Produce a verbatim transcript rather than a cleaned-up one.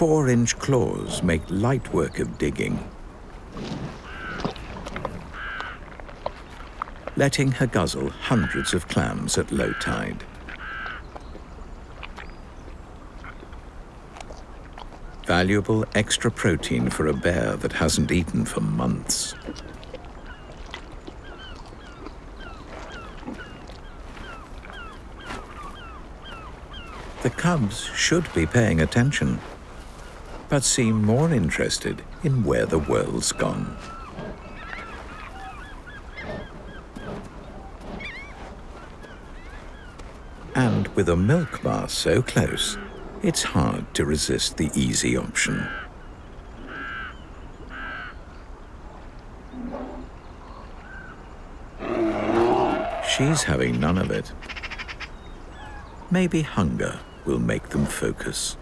Four-inch claws make light work of digging. Letting her guzzle hundreds of clams at low tide. Valuable extra protein for a bear that hasn't eaten for months. The cubs should be paying attention, but seem more interested in where the world's gone. And with a milk bar so close, it's hard to resist the easy option. She's having none of it. Maybe hunger will make them focus.